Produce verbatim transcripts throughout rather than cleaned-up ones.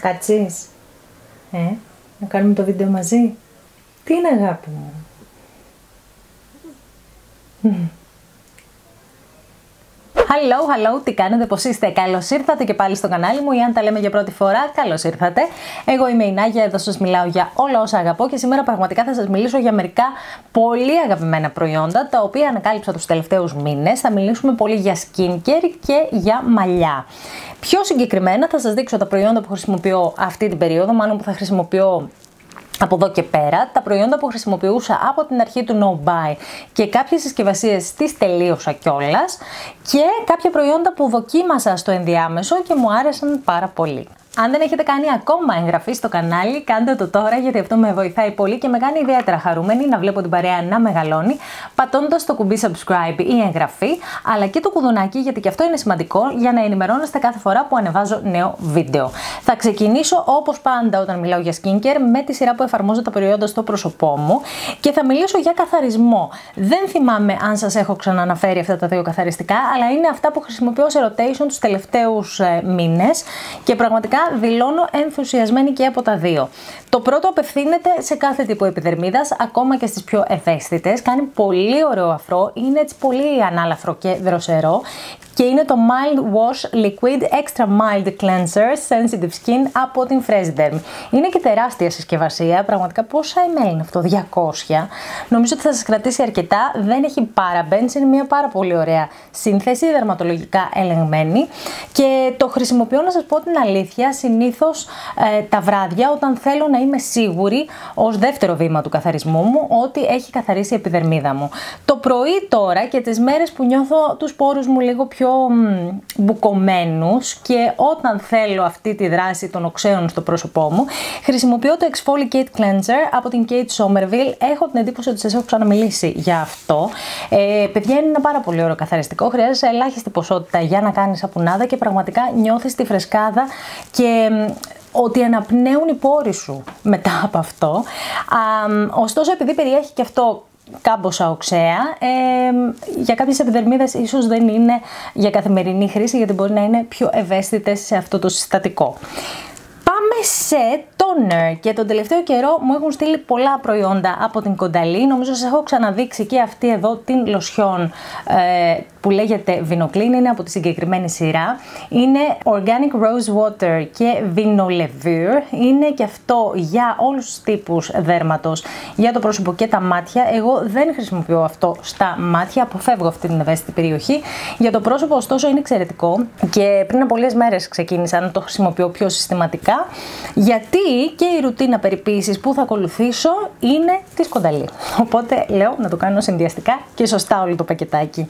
Κατσίς. Ε, να κάνουμε το βίντεο μαζί. Τι είναι αγάπη μου. Hello, hello, τι κάνετε, πώς είστε, καλώς ήρθατε και πάλι στο κανάλι μου ή αν τα λέμε για πρώτη φορά, καλώς ήρθατε. Εγώ είμαι η Νάγια, εδώ σας μιλάω για όλα όσα αγαπώ και σήμερα πραγματικά θα σας μιλήσω για μερικά πολύ αγαπημένα προϊόντα τα οποία ανακάλυψα τους τελευταίους μήνες. Θα μιλήσουμε πολύ για skincare και για μαλλιά. Πιο συγκεκριμένα θα σας δείξω τα προϊόντα που χρησιμοποιώ αυτή την περίοδο, μάλλον που θα χρησιμοποιώ από εδώ και πέρα, τα προϊόντα που χρησιμοποιούσα από την αρχή του no buy και κάποιες συσκευασίες τις τελείωσα κιόλας και κάποια προϊόντα που δοκίμασα στο ενδιάμεσο και μου άρεσαν πάρα πολύ. Αν δεν έχετε κάνει ακόμα εγγραφή στο κανάλι, κάντε το τώρα γιατί αυτό με βοηθάει πολύ και με κάνει ιδιαίτερα χαρούμενη να βλέπω την παρέα να μεγαλώνει, πατώντας το κουμπί subscribe ή εγγραφή, αλλά και το κουδουνάκι γιατί και αυτό είναι σημαντικό για να ενημερώνεστε κάθε φορά που ανεβάζω νέο βίντεο. Θα ξεκινήσω όπως πάντα όταν μιλάω για skincare με τη σειρά που εφαρμόζω τα προϊόντα στο πρόσωπό μου και θα μιλήσω για καθαρισμό. Δεν θυμάμαι αν σας έχω ξαναναφέρει αυτά τα δύο καθαριστικά, αλλά είναι αυτά που χρησιμοποιώ σε rotation τους τελευταίους μήνες και πραγματικά δηλώνω ενθουσιασμένη και από τα δύο. Το πρώτο απευθύνεται σε κάθε τύπο επιδερμίδας, ακόμα και στις πιο ευαίσθητες. Κάνει πολύ ωραίο αφρό, είναι έτσι πολύ ανάλαφρο και δροσερό και είναι το Mild Wash Liquid Extra Mild Cleanser Sensitive Skin από την Frezyderm. Είναι και τεράστια συσκευασία, πραγματικά πόσα εμ ελ είναι αυτό, διακόσια. Νομίζω ότι θα σας κρατήσει αρκετά, δεν έχει παραμπένς, είναι μια πάρα πολύ ωραία σύνθεση, δερματολογικά ελεγμένη και το χρησιμοποιώ να σας πω την αλήθεια συνήθως ε, τα βράδια όταν θέλω να είμαι σίγουρη ως δεύτερο βήμα του καθαρισμού μου ότι έχει καθαρίσει η επιδερμίδα μου. Το πρωί τώρα και τις μέρες που νιώθω τους πόρους μου λίγο πιο μ, μπουκωμένους και όταν θέλω αυτή τη δράση των οξέων στο πρόσωπό μου χρησιμοποιώ το Exfoliate Cleanser από την Kate Somerville. Έχω την εντύπωση ότι σας έχω ξαναμιλήσει για αυτό. Ε, παιδιά, είναι ένα πάρα πολύ ωραίο καθαριστικό, χρειάζεσαι ελάχιστη ποσότητα για να κάνεις σαπουνάδα και πραγματικά νιώθεις τη φρεσκάδα και ότι αναπνέουν οι πόροι σου μετά από αυτό. Α, ωστόσο, επειδή περιέχει και αυτό κάμποσα οξέα, ε, για κάποιες επιδερμίδες ίσως δεν είναι για καθημερινή χρήση γιατί μπορεί να είναι πιο ευαίσθητες σε αυτό το συστατικό. Πάμε σε toner και τον τελευταίο καιρό μου έχουν στείλει πολλά προϊόντα από την Kondaly. Νομίζω σας έχω ξαναδείξει και αυτή εδώ την λοσιόν ε, που λέγεται VinoClean, είναι από τη συγκεκριμένη σειρά. Είναι Organic Rose Water και Vino Le Vieux. Είναι και αυτό για όλους τους τύπους δέρματος, για το πρόσωπο και τα μάτια. Εγώ δεν χρησιμοποιώ αυτό στα μάτια, αποφεύγω αυτή την ευαίσθητη περιοχή. Για το πρόσωπο ωστόσο είναι εξαιρετικό και πριν από πολλές μέρες ξεκίνησα να το χρησιμοποιώ πιο συστηματικά γιατί και η ρουτίνα περιποίησης που θα ακολουθήσω είναι της Kondaly. Οπότε λέω να το κάνω συνδυαστικά και σωστά όλο το πακετάκι.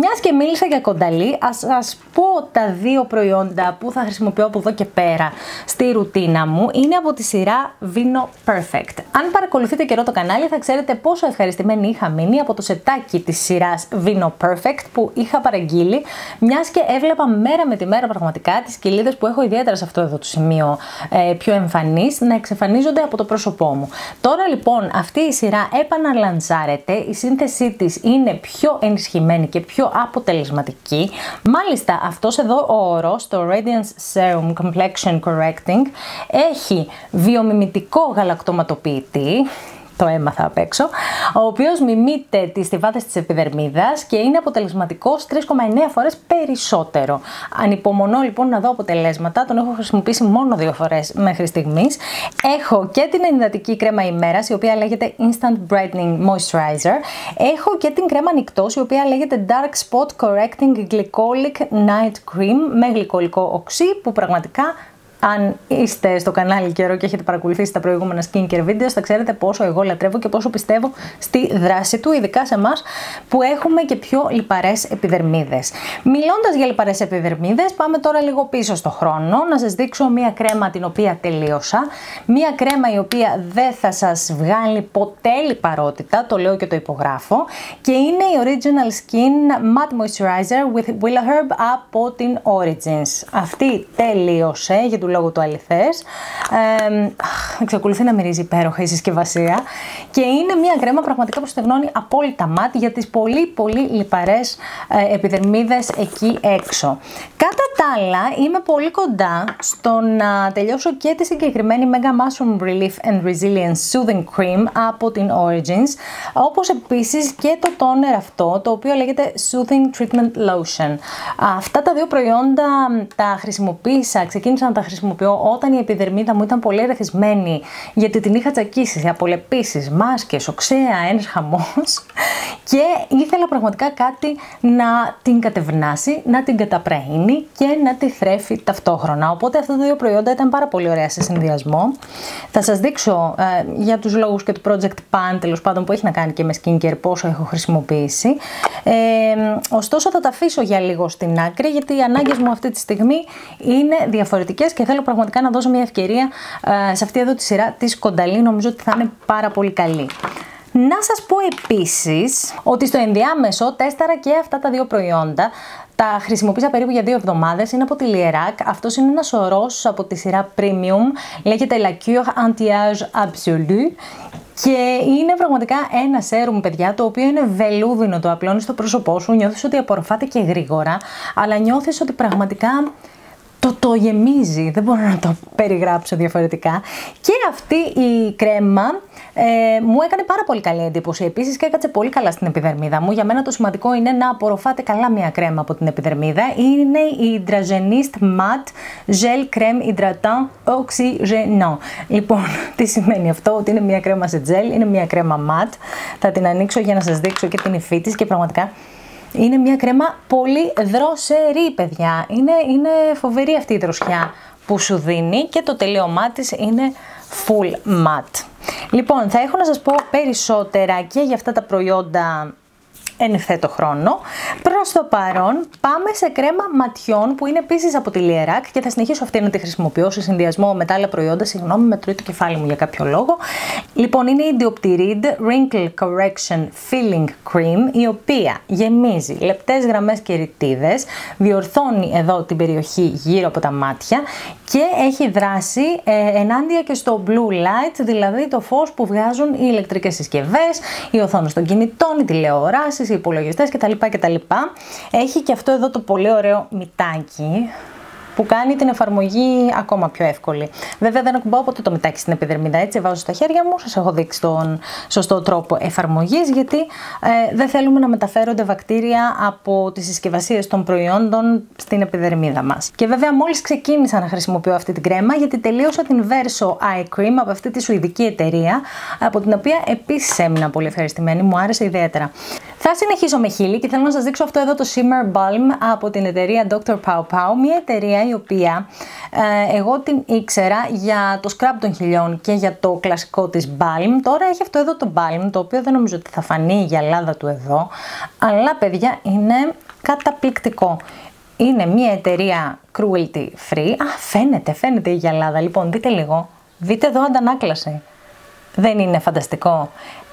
Μιας και μίλησα για Kondaly, ας σας πω τα δύο προϊόντα που θα χρησιμοποιώ από εδώ και πέρα στη ρουτίνα μου. Είναι από τη σειρά Vino Perfect. Αν παρακολουθείτε καιρό το κανάλι θα ξέρετε πόσο ευχαριστημένη είχα μείνει από το σετάκι της σειράς Vino Perfect που είχα παραγγείλει, μιας και έβλεπα μέρα με τη μέρα πραγματικά τις κοιλίδες που έχω ιδιαίτερα σε αυτό εδώ το σημείο πιο εμφανείς να εξαφανίζονται από το πρόσωπό μου. Τώρα λοιπόν αυτή η σειρά επαναλανσάρεται, η σύνθεσή της είναι πιο ενισχυμένη και πιο αποτελεσματική. Μάλιστα αυτός εδώ ο όρος, το Radiance Serum Complexion Correcting, έχει βιομιμητικό γαλακτοματοποιητή, το έμαθα απ' έξω, ο οποίος μιμείται τις στιβάδες της επιδερμίδας και είναι αποτελεσματικός τρεις κόμμα εννέα φορές περισσότερο. Ανυπομονώ λοιπόν να δω αποτελέσματα, τον έχω χρησιμοποιήσει μόνο δύο φορές μέχρι στιγμής. Έχω και την ενυδατική κρέμα ημέρας, η οποία λέγεται Instant Brightening Moisturizer. Έχω και την κρέμα νυκτός, η οποία λέγεται Dark Spot Correcting Glycolic Night Cream με γλυκολικό οξύ, που πραγματικά αν είστε στο κανάλι καιρό και έχετε παρακολουθήσει τα προηγούμενα skincare videos, θα ξέρετε πόσο εγώ λατρεύω και πόσο πιστεύω στη δράση του, ειδικά σε εμάς που έχουμε και πιο λιπαρές επιδερμίδες. Μιλώντας για λιπαρές επιδερμίδες, πάμε τώρα λίγο πίσω στο χρόνο να σας δείξω μία κρέμα την οποία τελείωσα. Μία κρέμα η οποία δεν θα σας βγάλει ποτέ λιπαρότητα, το λέω και το υπογράφω, και είναι η Original Skin Matte Moisturizer with Willow Herb από την Origins. Αυτή τελείωσε για του λόγου το αληθές. Ε, εξακολουθεί να μυρίζει υπέροχα η συσκευασία και είναι μια κρέμα πραγματικά που στεγνώνει απόλυτα μάτι για τις πολύ πολύ λιπαρές ε, επιδερμίδες εκεί έξω. Κατά τα άλλα, είμαι πολύ κοντά στο να τελειώσω και τη συγκεκριμένη Mega Mushroom Relief and Resilience Soothing Cream από την Origins, όπως επίσης και το toner αυτό, το οποίο λέγεται Soothing Treatment Lotion. Αυτά τα δύο προϊόντα τα χρησιμοποίησα, ξεκίνησα να τα χρησιμοποιώ όταν η επιδερμίδα μου ήταν πολύ ερεθισμένη, γιατί την είχα τσακίσει σε απολεπίσεις, μάσκες, οξέα, ένας χαμός, και ήθελα πραγματικά κάτι να την κατευνάσει, να την καταπραίνει και να τη θρέφει ταυτόχρονα. Οπότε αυτά τα δύο προϊόντα ήταν πάρα πολύ ωραία σε συνδυασμό. Θα σας δείξω ε, για τους λόγους και του project pan, τέλος πάντων, που έχει να κάνει και με skincare, πόσο έχω χρησιμοποιήσει. Ε, ωστόσο θα τα αφήσω για λίγο στην άκρη, γιατί οι ανάγκες μου αυτή τη στιγμή είναι διαφορετικές και θέλω πραγματικά να δώσω μια ευκαιρία ε, σε αυτή εδώ τη σειρά της Kondaly. Νομίζω ότι θα είναι πάρα πολύ καλή. Να σας πω επίσης ότι στο ενδιάμεσο τέσταρα και αυτά τα δύο προϊόντα. Τα χρησιμοποίησα περίπου για δύο εβδομάδες, είναι από τη Lierac. Αυτός είναι ένας ορός από τη σειρά Premium, λέγεται La Cure Anti-Age Absolue και είναι πραγματικά ένα σέρουμ, παιδιά, το οποίο είναι βελούδινο, το απλώνεις στο πρόσωπό σου, νιώθεις ότι απορροφάται και γρήγορα, αλλά νιώθεις ότι πραγματικά το το γεμίζει, δεν μπορώ να το περιγράψω διαφορετικά. Και αυτή η κρέμα ε, μου έκανε πάρα πολύ καλή εντύπωση επίσης και έκατσε πολύ καλά στην επιδερμίδα μου. Για μένα το σημαντικό είναι να απορροφάτε καλά μια κρέμα από την επιδερμίδα. Είναι η Hydrogeniste Matte Gel Crème Hydratant Oxygénant. Λοιπόν, τι σημαίνει αυτό? Ότι είναι μια κρέμα σε gel, είναι μια κρέμα matte. Θα την ανοίξω για να σας δείξω και την υφή της και πραγματικά είναι μια κρέμα πολύ δροσερή, παιδιά. Είναι, είναι φοβερή αυτή η δροσιά που σου δίνει και το τελείωμά της είναι full matte. Λοιπόν, θα έχω να σας πω περισσότερα και για αυτά τα προϊόντα εν ευθέτω χρόνο. Προς το παρόν πάμε σε κρέμα ματιών που είναι επίσης από τη Lierac και θα συνεχίσω αυτή να τη χρησιμοποιώ σε συνδυασμό με τα άλλα προϊόντα. Συγγνώμη, με τρώει το κεφάλι μου για κάποιο λόγο. Λοιπόν, είναι η Dioptirid Wrinkle Correction Filling Cream, η οποία γεμίζει λεπτές γραμμές και ρητίδες, διορθώνει εδώ την περιοχή γύρω από τα μάτια και έχει δράση ε, ενάντια και στο blue light, δηλαδή το φως που βγάζουν οι ηλεκτρικές συσκευές, οι οθόνες των κινητών, οι τηλεοράσεις, οι υπολογιστές κτλ, κτλ. Έχει και αυτό εδώ το πολύ ωραίο μυτάκι που κάνει την εφαρμογή ακόμα πιο εύκολη. Βέβαια δεν ακουμπάω ποτέ το μυτάκι στην επιδερμίδα, έτσι βάζω στα χέρια μου. Σας έχω δείξει τον σωστό τρόπο εφαρμογής, γιατί ε, δεν θέλουμε να μεταφέρονται βακτήρια από τις συσκευασίες των προϊόντων στην επιδερμίδα μας. Και βέβαια μόλις ξεκίνησα να χρησιμοποιώ αυτή την κρέμα, γιατί τελείωσα την Verso Eye Cream από αυτή τη σουηδική εταιρεία, από την οποία επίσης έμεινα πολύ ευχαριστημένη, μου άρεσε ιδιαίτερα. Θα συνεχίσω με χείλη και θέλω να σας δείξω αυτό εδώ το Shimmer Balm από την εταιρεία ντόκτορ PAWPAW, μια εταιρεία η οποία ε, εγώ την ήξερα για το scrub των χιλιών και για το κλασικό της Balm. Τώρα έχει αυτό εδώ το Balm, το οποίο δεν νομίζω ότι θα φανεί η γυαλάδα του εδώ, αλλά παιδιά είναι καταπληκτικό. Είναι μια εταιρεία cruelty free. Α, φαίνεται, φαίνεται η γυαλάδα. Λοιπόν, δείτε λίγο, δείτε εδώ αντανάκλαση. Δεν είναι φανταστικό?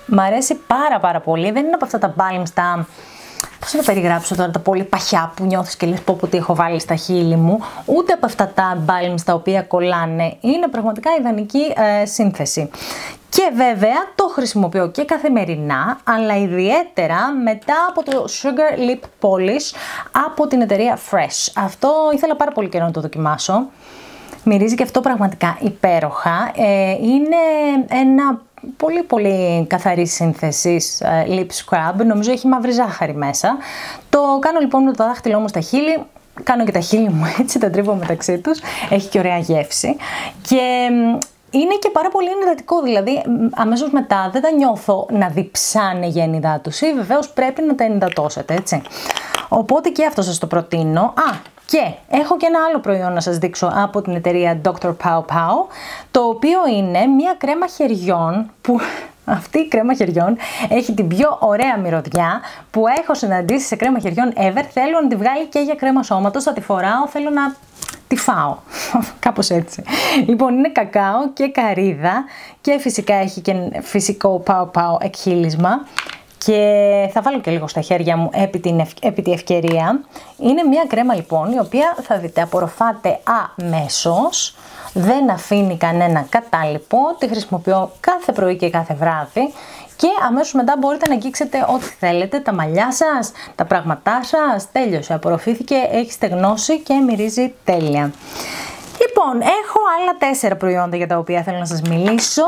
Μ' αρέσει πάρα πάρα πολύ, δεν είναι από αυτά τα balms τα, πώς να περιγράψω τώρα, τα πολύ παχιά που νιώθεις και λες πω πω τι έχω βάλει στα χείλη μου, ούτε από αυτά τα balms τα οποία κολλάνε, είναι πραγματικά ιδανική ε, σύνθεση. Και βέβαια το χρησιμοποιώ και καθημερινά, αλλά ιδιαίτερα μετά από το Sugar Lip Polish από την εταιρεία Fresh. Αυτό ήθελα πάρα πολύ καιρό να το δοκιμάσω, μυρίζει και αυτό πραγματικά υπέροχα, ε, είναι ένα πολύ πολύ καθαρή σύνθεση lip scrub, νομίζω έχει μαύρη ζάχαρη μέσα. Το κάνω λοιπόν με το δάχτυλό μου στα χείλη, κάνω και τα χείλη μου έτσι, τα τρίβω μεταξύ τους, έχει και ωραία γεύση και είναι και πάρα πολύ ενυδατικό, δηλαδή αμέσως μετά δεν τα νιώθω να διψάνε για ενυδάτωση, βεβαίως πρέπει να τα ενυδατώσετε, έτσι. Οπότε και αυτό σας το προτείνω. Α, και έχω και ένα άλλο προϊόν να σας δείξω από την εταιρεία ντόκτορ PAWPAW, το οποίο είναι μια κρέμα χεριών που... Αυτή η κρέμα χεριών έχει την πιο ωραία μυρωδιά που έχω συναντήσει σε κρέμα χεριών ever. Θέλω να τη βγάλει και για κρέμα σώματος, θα τη φοράω, θέλω να τη φάω. Κάπως έτσι. Λοιπόν, είναι κακάο και καρύδα και φυσικά έχει και φυσικό πάω πάω εκχύλισμα. και θα βάλω και λίγο στα χέρια μου επί, την ευ... επί τη ευκαιρία. Είναι μια κρέμα λοιπόν η οποία θα δείτε απορροφάται αμέσως, δεν αφήνει κανένα κατάλοιπο, τη χρησιμοποιώ κάθε πρωί και κάθε βράδυ και αμέσως μετά μπορείτε να αγγίξετε ό,τι θέλετε, τα μαλλιά σας, τα πράγματά σας, τέλειωσε, απορροφήθηκε, έχει στεγνώσει και μυρίζει τέλεια. Λοιπόν, έχω άλλα τέσσερα προϊόντα για τα οποία θέλω να σας μιλήσω.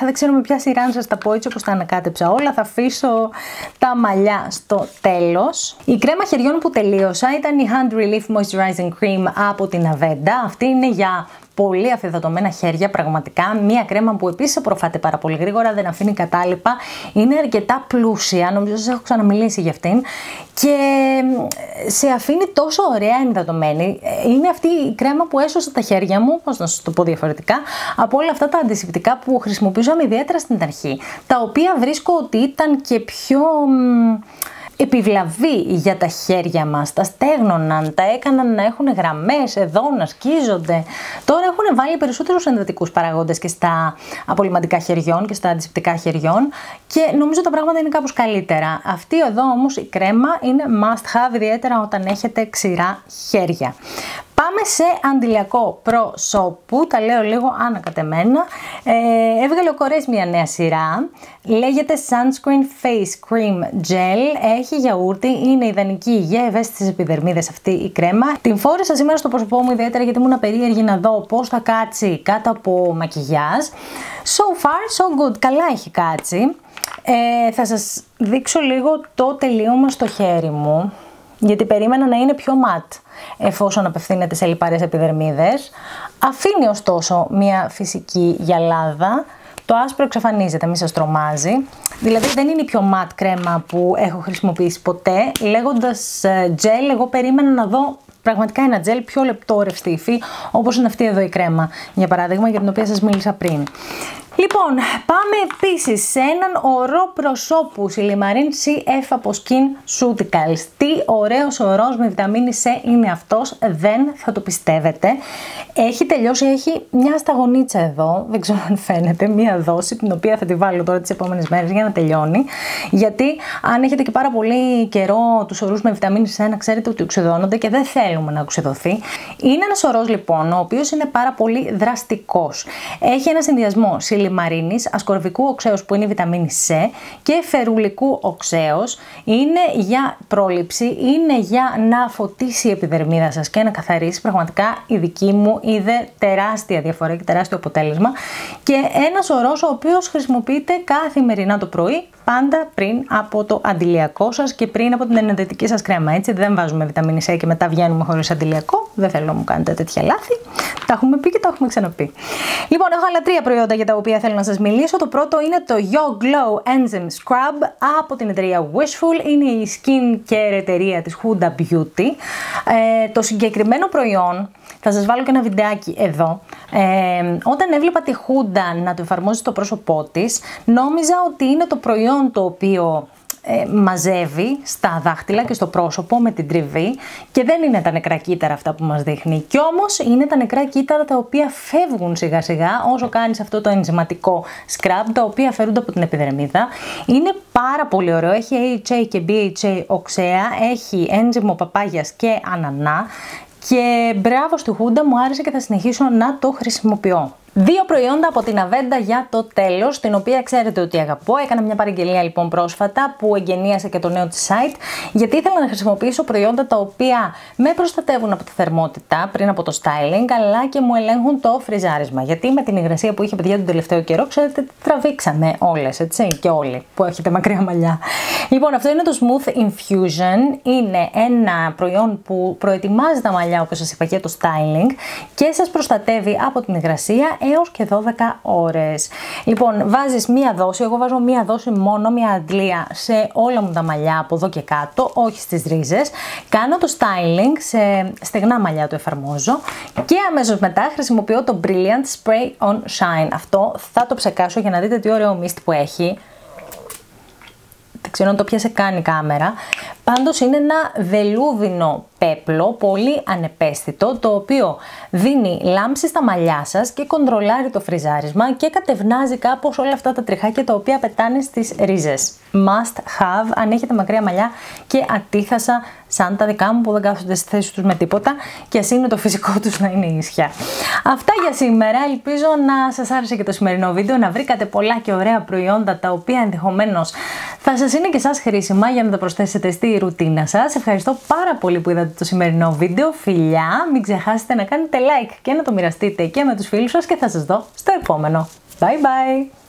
Δεν ξέρω με ποια σειρά να σας τα πω, έτσι όπως τα ανακάτεψα όλα. Θα αφήσω τα μαλλιά στο τέλος. Η κρέμα χεριών που τελείωσα ήταν η Hand Relief Moisturizing Cream από την Aveda. Αυτή είναι για πολύ αφυδατωμένα χέρια, πραγματικά. Μία κρέμα που επίσης απορροφάται πάρα πολύ γρήγορα, δεν αφήνει κατάλοιπα. Είναι αρκετά πλούσια, νομίζω σας έχω ξαναμιλήσει για αυτήν. Και σε αφήνει τόσο ωραία ενυδατωμένη. Είναι αυτή η κρέμα που έσωσε τα χέρια μου, πώς να σας το πω διαφορετικά, από όλα αυτά τα αντισηπτικά που χρησιμοποιούσαμε ιδιαίτερα στην αρχή. Τα οποία βρίσκω ότι ήταν και πιο επιβλαβή για τα χέρια μας, τα στέγνωναν, τα έκαναν να έχουν γραμμές εδώ, να σκίζονται. Τώρα έχουν βάλει περισσότερους ενδοτικούς παραγόντες και στα απολυματικά χεριών και στα αντισηπτικά χεριών και νομίζω τα πράγματα είναι κάπως καλύτερα. Αυτή εδώ όμως η κρέμα είναι must have, ιδιαίτερα όταν έχετε ξηρά χέρια. Πάμε σε αντιλιακό προσώπου, τα λέω λίγο ανακατεμένα. Ε, έβγαλε ο Κορές μια νέα σειρά, λέγεται Sunscreen Face Cream Gel, έχει γιαούρτι, είναι ιδανική για ευαίσθητες επιδερμίδες αυτή η κρέμα. Την φόρεσα σήμερα στο πρόσωπό μου ιδιαίτερα γιατί ήμουν περίεργη να δω πώς θα κάτσει κάτω από μακιγιάζ. So far, so good, καλά έχει κάτσει. Ε, θα σας δείξω λίγο το τελείωμα στο χέρι μου, γιατί περίμενα να είναι πιο ματ εφόσον απευθύνεται σε λιπαρές επιδερμίδες. Αφήνει ωστόσο μια φυσική γυαλάδα, το άσπρο εξαφανίζεται, μη σας τρομάζει. Δηλαδή δεν είναι η πιο ματ κρέμα που έχω χρησιμοποιήσει ποτέ. Λέγοντας gel, εγώ περίμενα να δω πραγματικά ένα gel πιο λεπτό, ρευστή υφή, όπως είναι αυτή εδώ η κρέμα, για παράδειγμα, για την οποία σας μίλησα πριν. Λοιπόν, πάμε επίσης σε έναν ορό προσώπου, Silimarin σι εφ από Skin Ceuticals. Τι ωραίος ορός με βιταμίνη C είναι αυτός, δεν θα το πιστεύετε. Έχει τελειώσει, έχει μια σταγονίτσα εδώ, δεν ξέρω αν φαίνεται, μια δόση, την οποία θα τη βάλω τώρα τις επόμενες μέρες για να τελειώνει. Γιατί αν έχετε και πάρα πολύ καιρό τους ορούς με βιταμίνη C, να ξέρετε ότι οξυδώνονται και δεν θέλουμε να οξυδωθεί. Είναι ένας ορός λοιπόν, ο οποίος είναι πάρα πολύ δραστικός. Έχει ένα συνδυασμό Σιλιμαρίνης, ασκορβικού οξέως που είναι η βιταμίνη C και φερουλικού οξέως, είναι για πρόληψη, είναι για να φωτίσει η επιδερμίδα σας και να καθαρίσει. Πραγματικά η δική μου είδε τεράστια διαφορά και τεράστιο αποτέλεσμα και ένας ορός ο οποίος χρησιμοποιείται καθημερινά το πρωί, πάντα πριν από το αντιλιακό σας και πριν από την ενδετική σας κρέμα, έτσι δεν βάζουμε βιταμίνη C και μετά βγαίνουμε χωρίς αντιλιακό, δεν θέλω να μου κάνετε τέτοια λάθη, τα έχουμε πει και τα έχουμε ξαναπεί. Λοιπόν, έχω άλλα τρία προϊόντα για τα οποία θέλω να σας μιλήσω. Το πρώτο είναι το Your Glow Enzyme Scrub από την εταιρεία Wishful, είναι η skin care εταιρεία της Huda Beauty. Ε, το συγκεκριμένο προϊόν, θα σας βάλω και ένα βιντεάκι εδώ, ε, όταν έβλεπα τη Huda να το εφαρμόζει στο πρόσωπό της, νόμιζα ότι είναι το προϊόν το οποίο ε, μαζεύει στα δάχτυλα και στο πρόσωπο με την τριβή και δεν είναι τα νεκρά κύτταρα αυτά που μας δείχνει. Κι όμως είναι τα νεκρά κύτταρα τα οποία φεύγουν σιγά σιγά όσο κάνεις αυτό το ενζηματικό σκραμπ, τα οποία φέρονται από την επιδερμίδα. Είναι πάρα πολύ ωραίο, έχει έιτς έι και μπι έιτς έι οξέα, έχει ένζυμο παπάγιας και ανανά και μπράβο στη Huda, μου άρεσε και θα συνεχίσω να το χρησιμοποιώ. Δύο προϊόντα από την Aveda για το τέλος, την οποία ξέρετε ότι αγαπώ. Έκανα μια παραγγελία λοιπόν πρόσφατα που εγγενίασα και το νέο της site, γιατί ήθελα να χρησιμοποιήσω προϊόντα τα οποία με προστατεύουν από τη θερμότητα πριν από το styling, αλλά και μου ελέγχουν το φριζάρισμα. Γιατί με την υγρασία που είχε, παιδιά, τον τελευταίο καιρό, ξέρετε, τραβήξαμε όλες, έτσι, και όλοι που έχετε μακριά μαλλιά. Λοιπόν, αυτό είναι το Smooth Infusion. Είναι ένα προϊόν που προετοιμάζει τα μαλλιά, όπως σας είπα, για το styling και σας προστατεύει από την υγρασία έως και δώδεκα ώρες. Λοιπόν, βάζεις μία δόση, εγώ βάζω μία δόση μόνο, μία αντλία σε όλα μου τα μαλλιά από εδώ και κάτω, όχι στις ρίζες. Κάνω το styling, σε στεγνά μαλλιά το εφαρμόζω και αμέσως μετά χρησιμοποιώ το Brilliant Spray on Shine. Αυτό θα το ψεκάσω για να δείτε τι ωραίο μίστη που έχει. Δεν ξέρω αν το πιάσε καν η κάμερα. Πάντως είναι ένα βελούδινο πέπλο, πολύ ανεπαίσθητο, το οποίο δίνει λάμψη στα μαλλιά σας και κοντρολάρει το φριζάρισμα και κατευνάζει κάπως όλα αυτά τα τριχάκια τα οποία πετάνε στις ρίζες. Must have αν έχετε μακριά μαλλιά και ατίχασα σαν τα δικά μου που δεν κάθονται στη θέση τους με τίποτα και ας είναι το φυσικό τους να είναι ίσια. Αυτά για σήμερα, ελπίζω να σας άρεσε και το σημερινό βίντεο, να βρήκατε πολλά και ωραία προϊόντα τα οποία ενδεχομένως θα σας είναι και σας χρήσιμα για να τα προσθέσετε στη ρουτίνα σας. Ευχαριστώ πάρα πολύ που είδατε το σημερινό βίντεο, φιλιά, μην ξεχάσετε να κάνετε like και να το μοιραστείτε και με τους φίλους σας και θα σας δω στο επόμενο. Bye bye!